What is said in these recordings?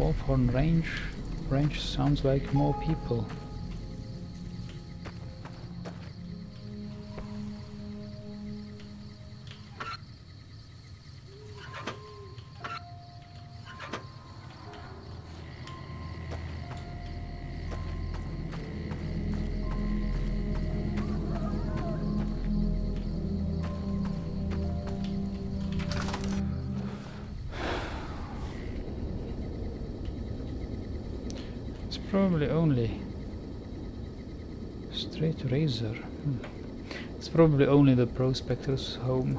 Wolfhorn Ranch. Ranch sounds like more people. Probably only straight razor. It's probably only the prospector's home.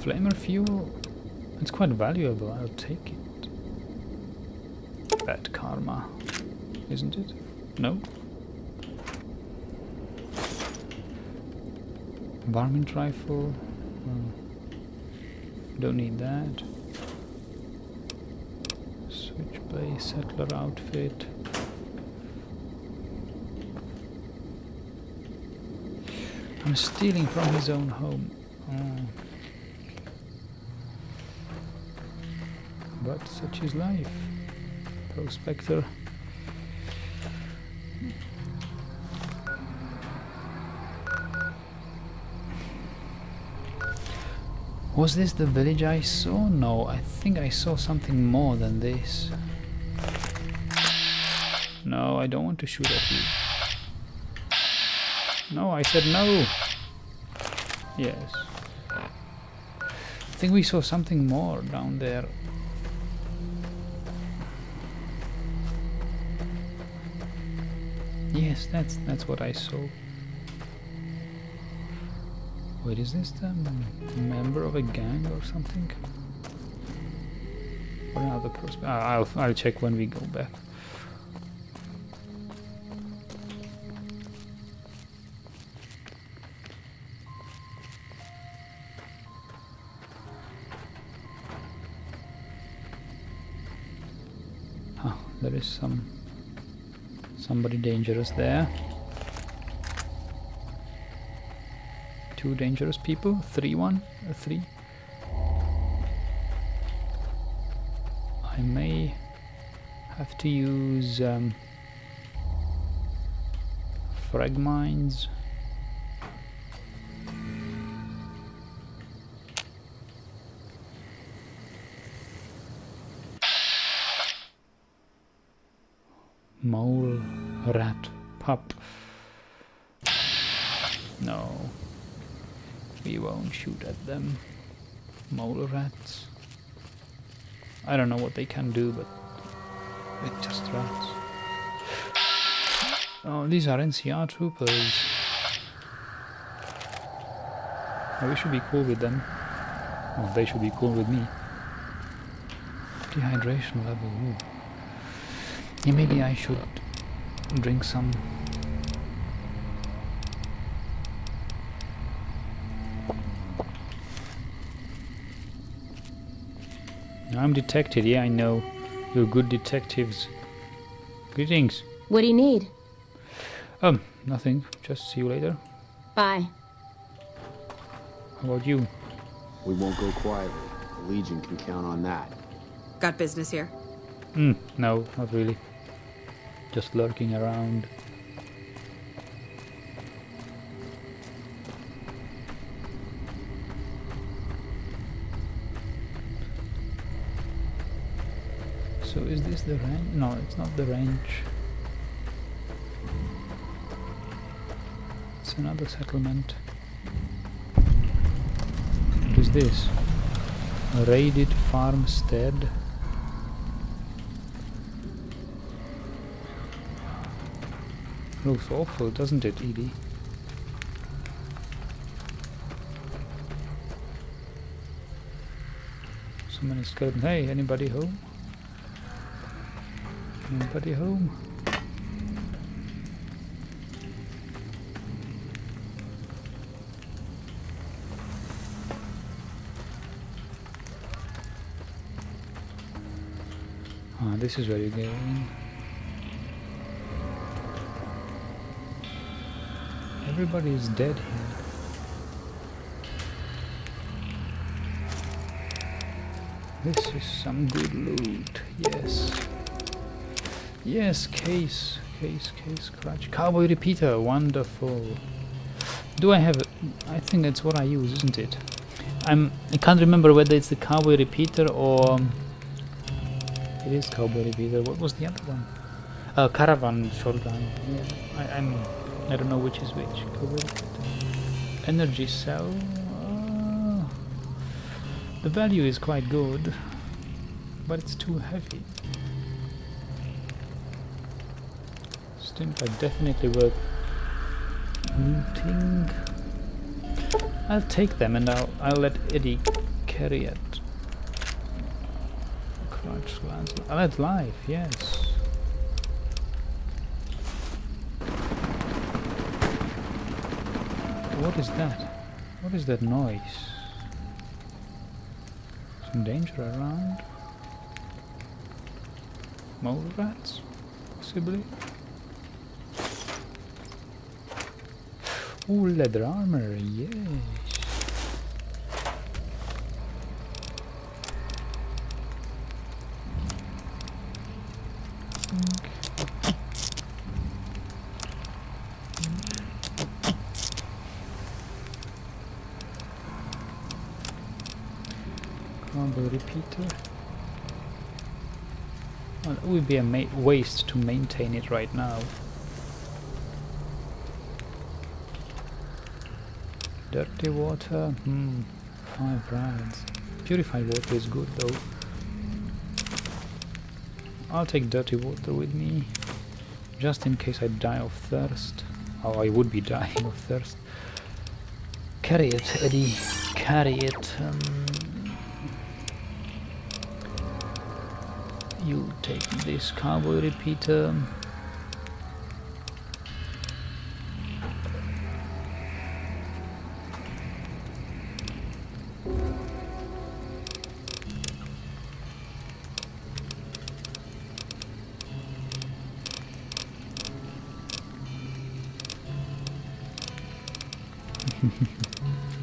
Flamer fuel, it's quite valuable, I'll take it. Bad karma, isn't it? No? Varmint rifle. Don't need that. Switchblade, settler outfit. I'm stealing from his own home. But such is life. Prospector. Was this the village I saw? No, I think I saw something more than this. No, I don't want to shoot at you. No, I said no! Yes. I think we saw something more down there. Yes, that's what I saw. Wait, is this the member of a gang or something? Or another person? I'll check when we go back. Huh, there is somebody dangerous there. Two dangerous people, three. I may have to use frag mines. Mole, rat, pup. No. We won't shoot at them. Mole rats. I don't know what they can do, but they're just rats. Oh, these are NCR troopers. Oh, we should be cool with them. Oh, they should be cool with me. Dehydration level. Ooh. Yeah, maybe I should drink some. I'm detected, yeah, I know. You're good detectives. Greetings. What do you need? Nothing. Just see you later. Bye. How about you? We won't go quietly. The Legion can count on that. Got business here? No, not really. Just lurking around. So is this the ranch? No, it's not the ranch. It's another settlement. What is this? A raided farmstead. Looks awful, doesn't it, Edie? So many skeletons. Hey, anybody home? Anybody home? Ah, this is where you go in. Everybody is dead here. This is some good loot. Yes. Yes, case, clutch. Cowboy repeater, wonderful. Do I have it? I think that's what I use, isn't it? I can't remember whether it's the cowboy repeater or... It is cowboy repeater. What was the other one? Caravan shotgun. Yeah. I don't know which is which. Cowboy repeater. Energy cell. The value is quite good, but it's too heavy. Stimpak definitely worth looting. I'll take them and I'll let Eddie carry it. Crutch lance. I'll let life, yes. What is that? What is that noise? Some danger around? Mole rats? Possibly? Ooh, leather armor, yes. Combo repeater. Well, it would be a waste to maintain it right now. Dirty water, 5 rounds. Purified water is good though. I'll take dirty water with me, just in case I die of thirst. Oh, I would be dying of thirst. Carry it, Eddie, carry it. You take this cowboy repeater.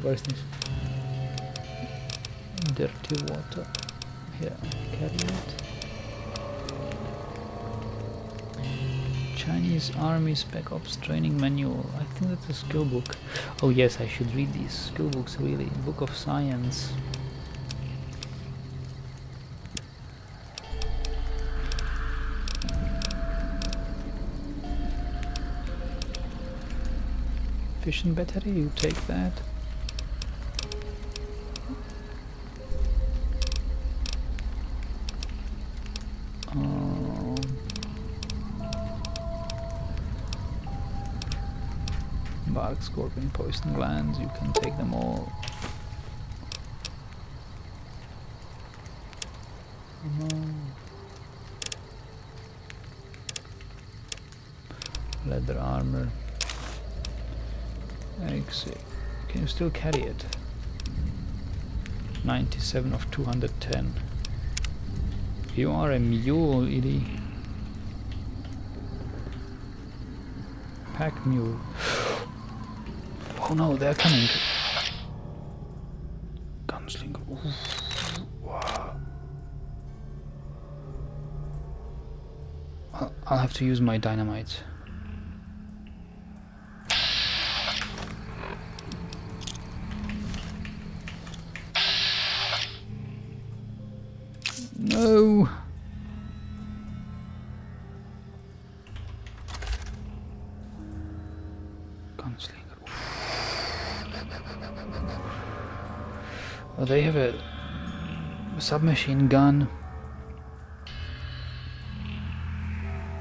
What is this? Dirty water. Here, carry it. Chinese Army Spec Ops Training Manual. I think that's a skill book. Oh yes, I should read these skill books really. Book of Science. Fishing battery, you take that. Bark, scorpion, poison glands, you can take them all. Leather armor. Exit. Can you still carry it? 97 of 210. You are a mule, Eddie. Pack mule. Oh no, they're coming. Gunslinger. Wow. I'll have to use my dynamite. No. Gunslinger. Well, they have a submachine gun.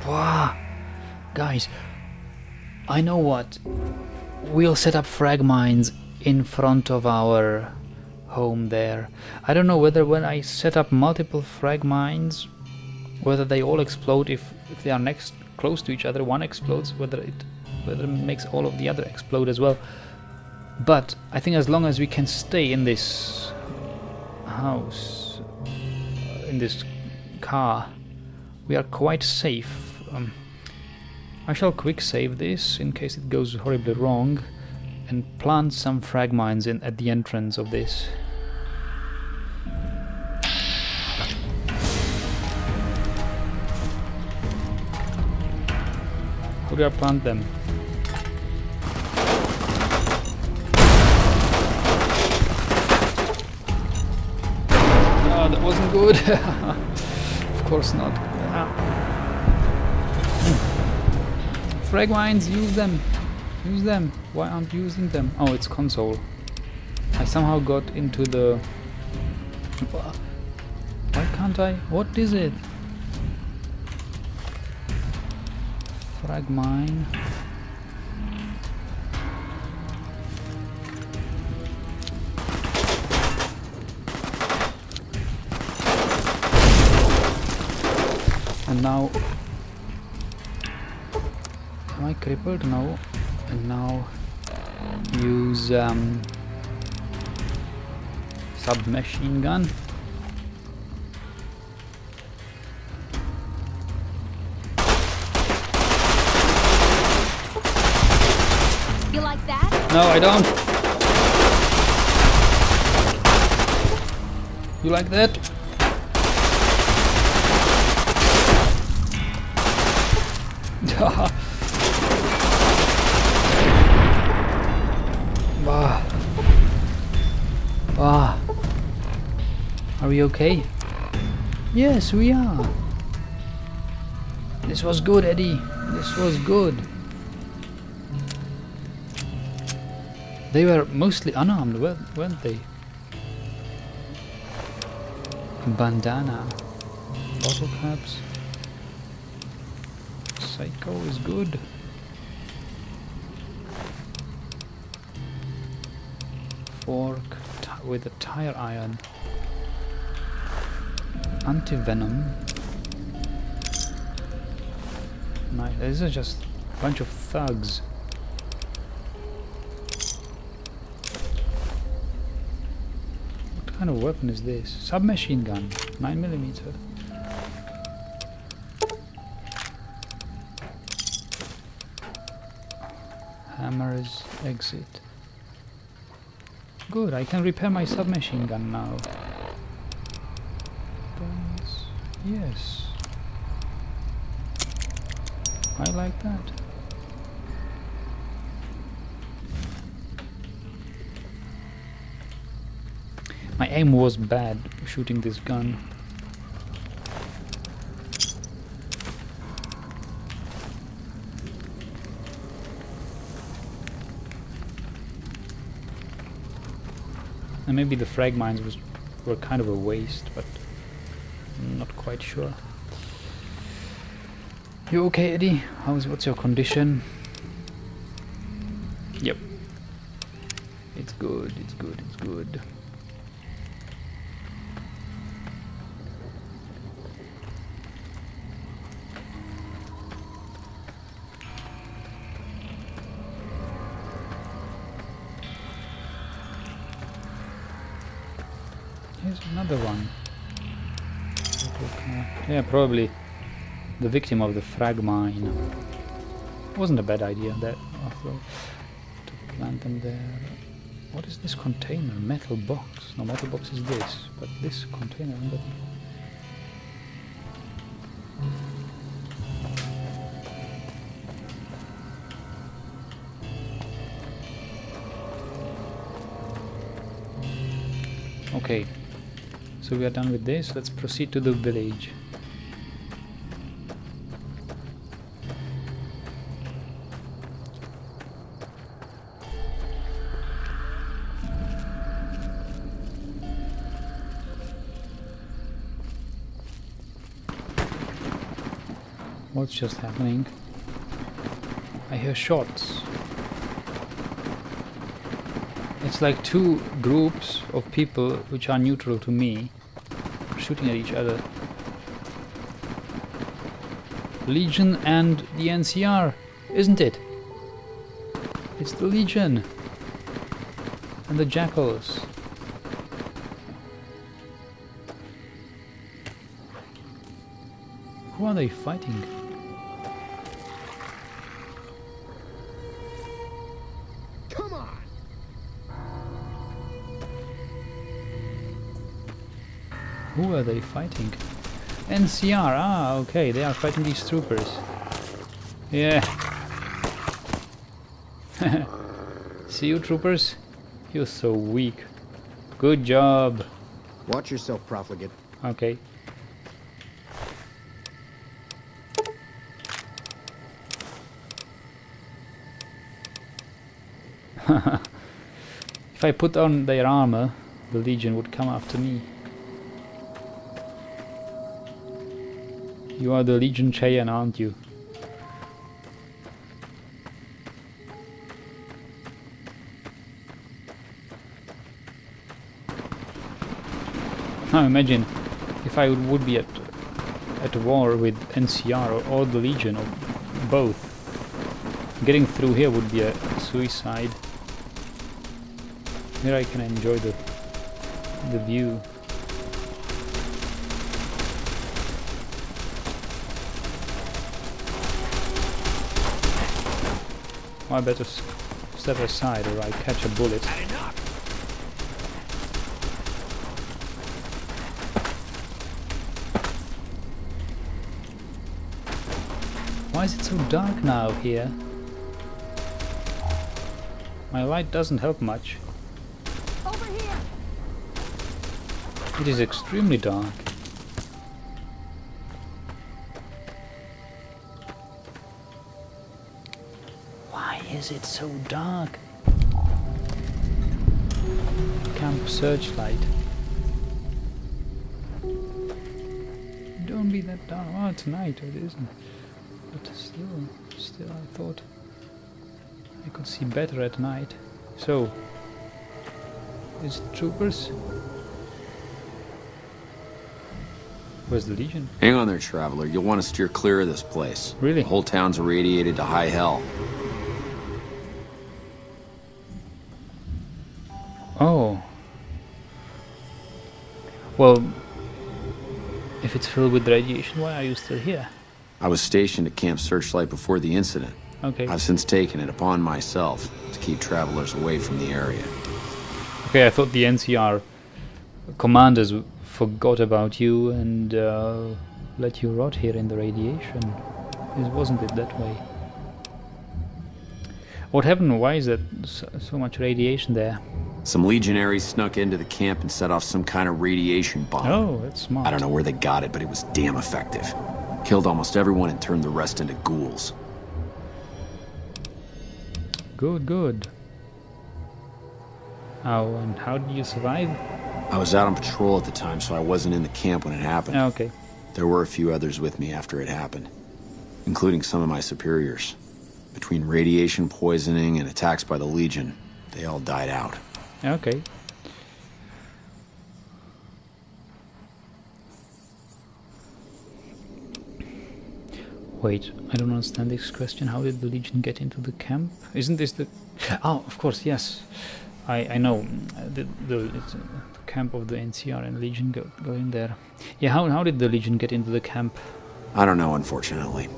Wow. Guys, I know what. We'll set up frag mines in front of our home there. I don't know whether when I set up multiple frag mines, whether they all explode if they are next close to each other, one explodes, whether it makes all of the other explode as well. But I think as long as we can stay in this house, in this car, we are quite safe. I shall quick save this in case it goes horribly wrong and plant some frag mines at the entrance of this. We gotta plant them. No, that wasn't good. Of course not. Frag mines, use them. Use them. Why aren't you using them? Oh, it's console. I somehow got into the... Why can't I? What is it? Frag mine. And now... Am I crippled? No. And now use submachine gun. You like that? No, I don't. You like that? Are we okay? Yes, we are. This was good, Eddie. This was good. They were mostly unarmed, weren't they? Bandana. Bottle caps. Psycho is good. Fork with a tire iron. Anti-venom. Nice. These are just a bunch of thugs. What kind of weapon is this? Submachine gun. 9mm. Hammers. Exit. Good. I can repair my submachine gun now. Yes, I like that. My aim was bad shooting this gun. And maybe the frag mines were kind of a waste, but not quite sure. You okay, Eddie? What's your condition? Yep. It's good, it's good, it's good. Here's another one. Yeah, probably the victim of the frag mine. Wasn't a bad idea that, after all, to plant them there. What is this container? Metal box. No, metal box is this, but this container. Okay. So we are done with this. Let's proceed to the village. What's just happening? I hear shots. It's like two groups of people which are neutral to me shooting at each other. Legion and the NCR, isn't it? It's the Legion and the Jackals. Who are they fighting? Who are they fighting? NCR, ah, okay, they are fighting these troopers. Yeah, See you, troopers? You're so weak. Good job. Watch yourself, profligate. Okay. If I put on their armor, the Legion would come after me. You are the Legion Cheyenne, aren't you? Now imagine if I would be at war with NCR or the Legion or both. Getting through here would be a suicide. Here I can enjoy the view. I better step aside or I catch a bullet. Why is it so dark now here? My light doesn't help much. Over here. It is extremely dark. Why is it so dark? Camp Searchlight. Don't be that dark. Well, it's night, it isn't. But still I thought I could see better at night. So, is it troopers? Where's the Legion? Hang on there, traveler. You'll want to steer clear of this place. Really? The whole town's irradiated to high hell. Oh. Well, if it's filled with radiation, why are you still here? I was stationed at Camp Searchlight before the incident. Okay. I've since taken it upon myself to keep travelers away from the area. Okay, I thought the NCR commanders forgot about you and let you rot here in the radiation. Wasn't it that way? What happened? Why is there so much radiation there? Some legionaries snuck into the camp and set off some kind of radiation bomb. Oh, that's smart. I don't know where they got it, but it was damn effective. Killed almost everyone and turned the rest into ghouls. Good, good. Oh, and how did you survive? I was out on patrol at the time, so I wasn't in the camp when it happened. Okay. There were a few others with me after it happened, including some of my superiors. Between radiation poisoning and attacks by the Legion, they all died out. Okay. Wait, I don't understand this question. How did the Legion get into the camp? Isn't this the... Oh, of course, yes. I know. It's the camp of the NCR and Legion go in there. Yeah, how did the Legion get into the camp? I don't know, unfortunately.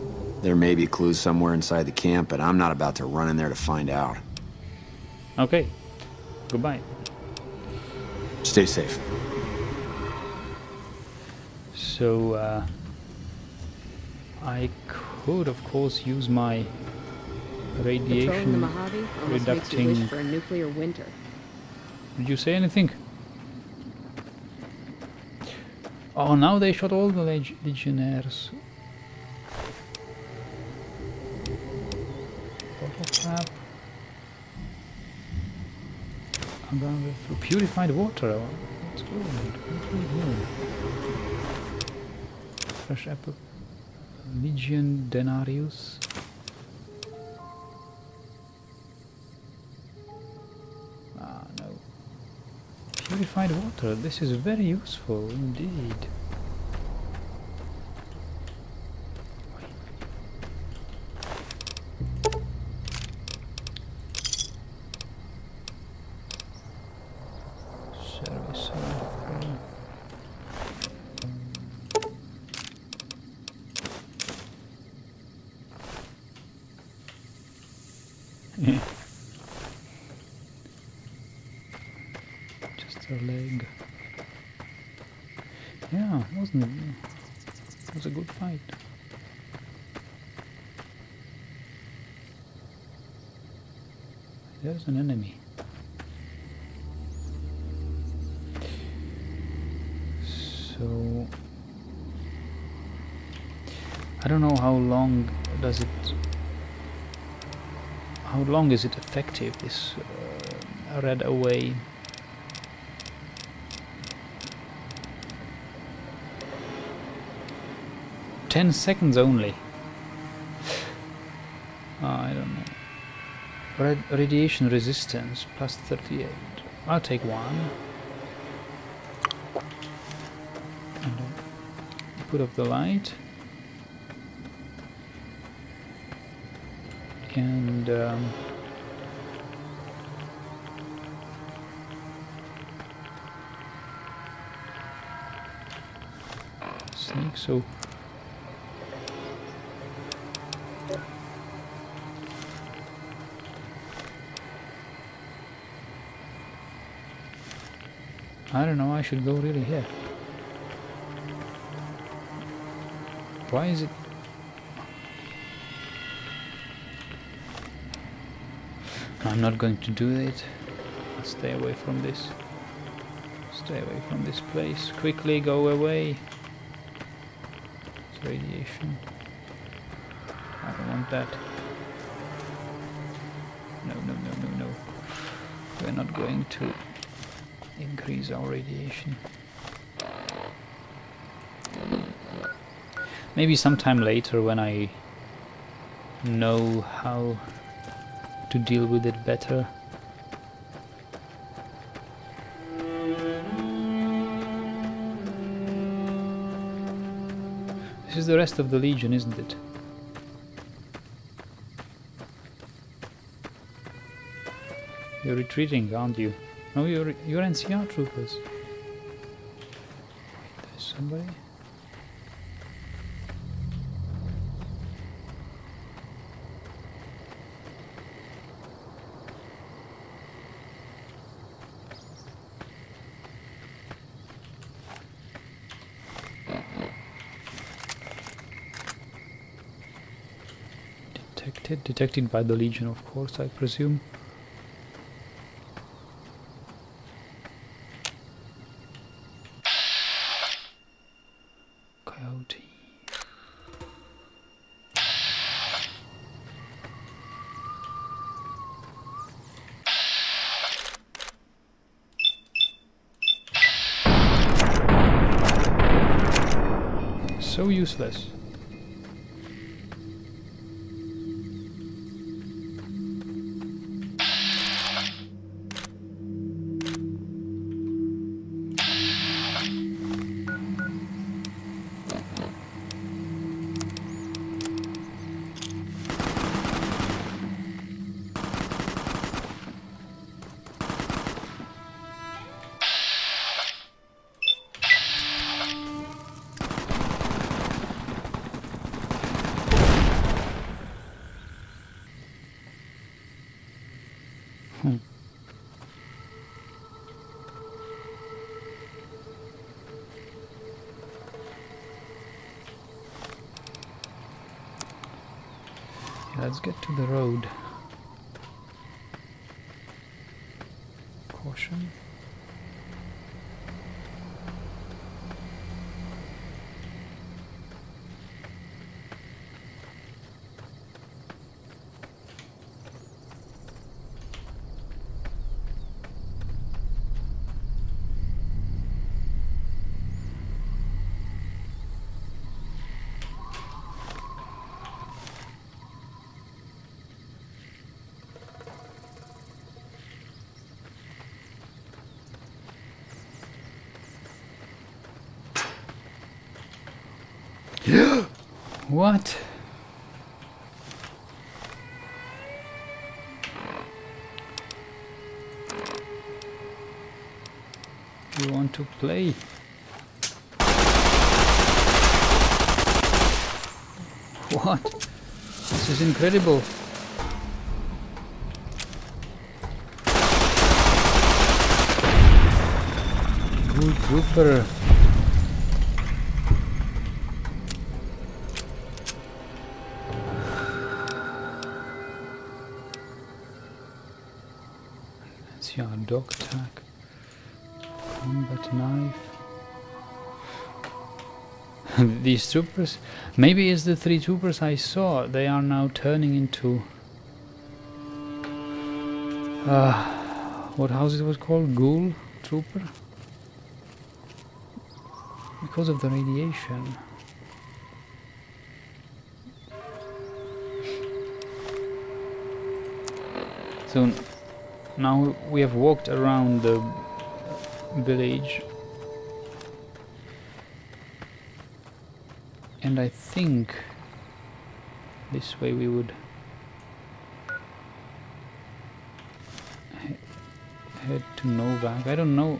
There may be clues somewhere inside the camp, but I'm not about to run in there to find out. Okay. Goodbye. Stay safe. So, I could, of course, use my radiation the Mojave reducting. Makes you wish for a nuclear winter. Did you say anything? Oh, now they shot all the legionnaires. Through purified water. That's good. That's really good. Fresh apple. Legion denarius. Ah, no. Purified water. This is very useful indeed. Just a leg. Yeah, wasn't it? It was a good fight. There's an enemy. So I don't know how long does it. How long is it effective? This red away. Ten seconds only. I don't know. Radiation resistance plus 38. I'll take one. And put up the light. And snake, so I don't know, I should go really here. Why is it? I'm not going to do it. I'll stay away from this. Stay away from this place. Quickly go away. It's radiation. I don't want that. No, no, no, no, no. We're not going to increase our radiation. Maybe sometime later when I know how to deal with it better. This is the rest of the Legion, isn't it? You're retreating, aren't you? No, you're NCR troopers. There's somebody. Detected by the Legion, of course, I presume. Coyote. So useless. Let's get to the road. Caution. What? You want to play? What? This is incredible. Good trooper. What's here? A dog tag. Combat knife. These troopers? Maybe it's the three troopers I saw. They are now turning into... what house it was called? Ghoul trooper? Because of the radiation. So now we have walked around the village, and I think this way we would head to Novak. I don't know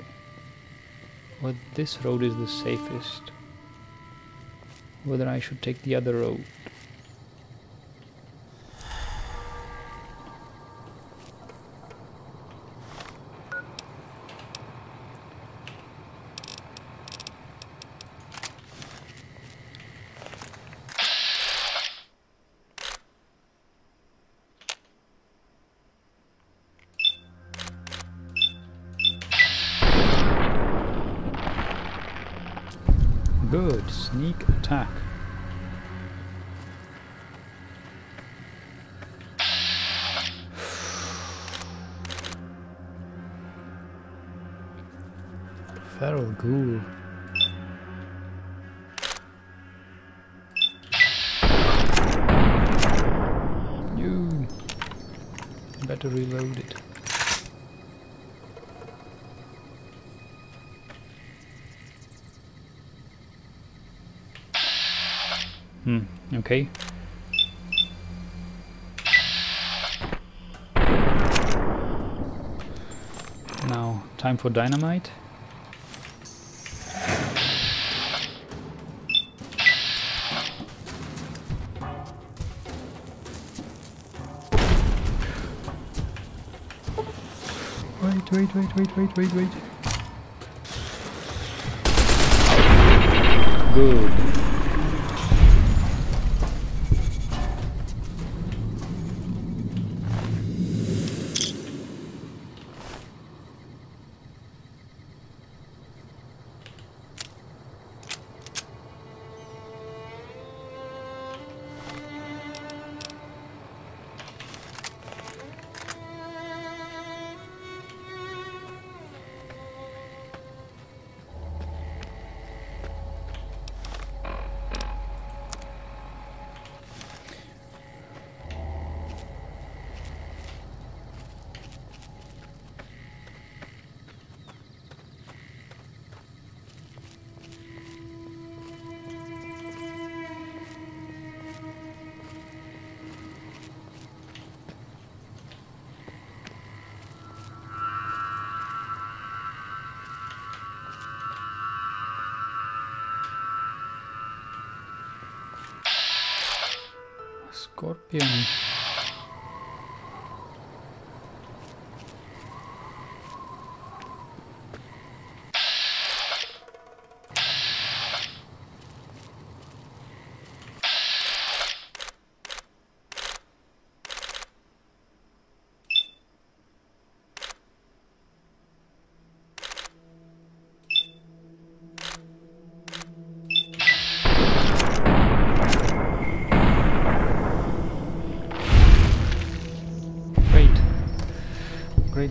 whether this road is the safest, whether I should take the other road. Good, sneak attack. Feral ghoul. You better reload it. Okay. Now, time for dynamite. Wait. Good. Scorpion.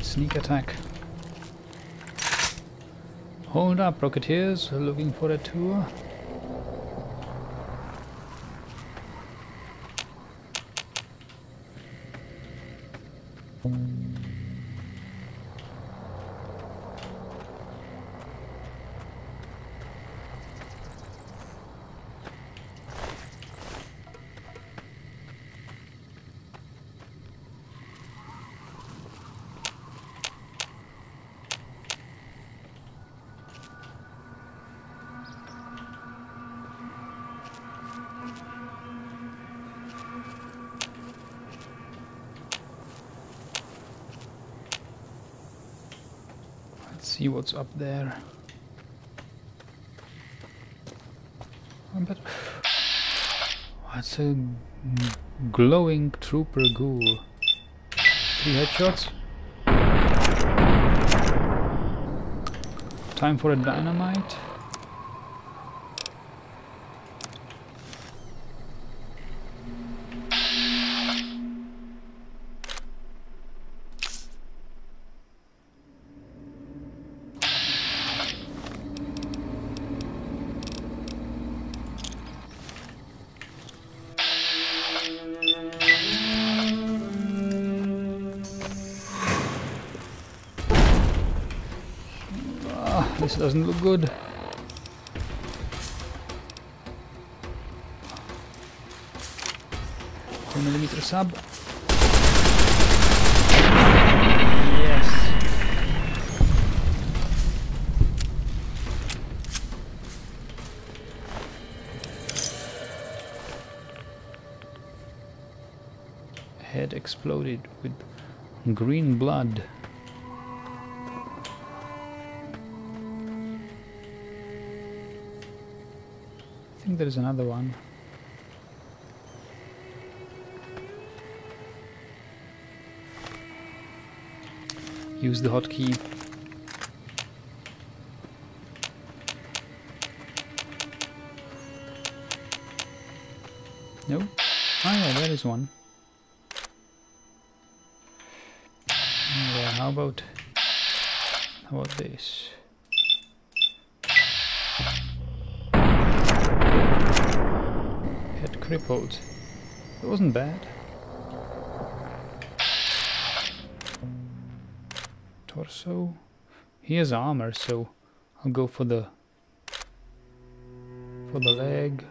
Sneak attack. Hold up, Rocketeers. Looking for a tour. See what's up there. What's a glowing trooper ghoul? 3 headshots. Time for the dynamite. This doesn't look good. Two millimeter sub. Yes. Head exploded with green blood. I think there is another one. Use the hotkey. No? Oh yeah, there is one. Yeah, how about this? Crippled. It wasn't bad. Torso. He has armor, so I'll go for the leg.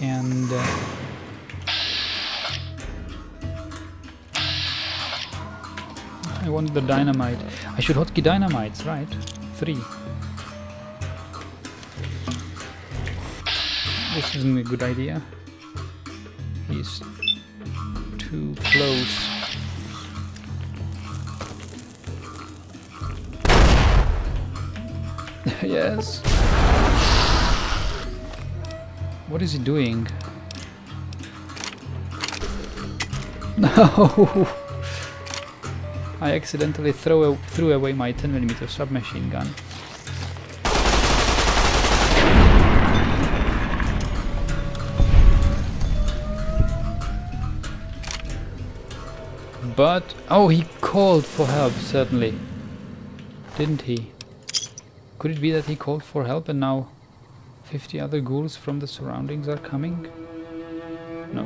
And I want the dynamite. I should hotkey dynamites, right? 3. This isn't a good idea. He's too close. Yes. What is he doing? No. I accidentally threw away my 10mm submachine gun. But oh, he called for help, certainly, didn't he? Could it be that he called for help and now 50 other ghouls from the surroundings are coming? No.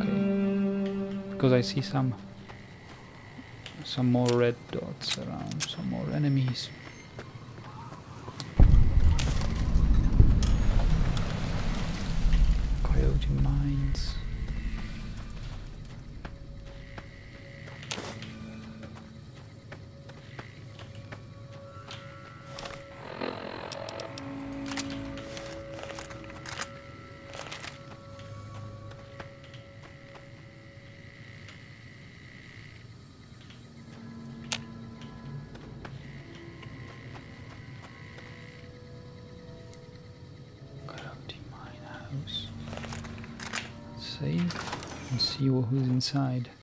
Okay. Because I see some more red dots around, some more enemies. Coyote mines. And see who's inside.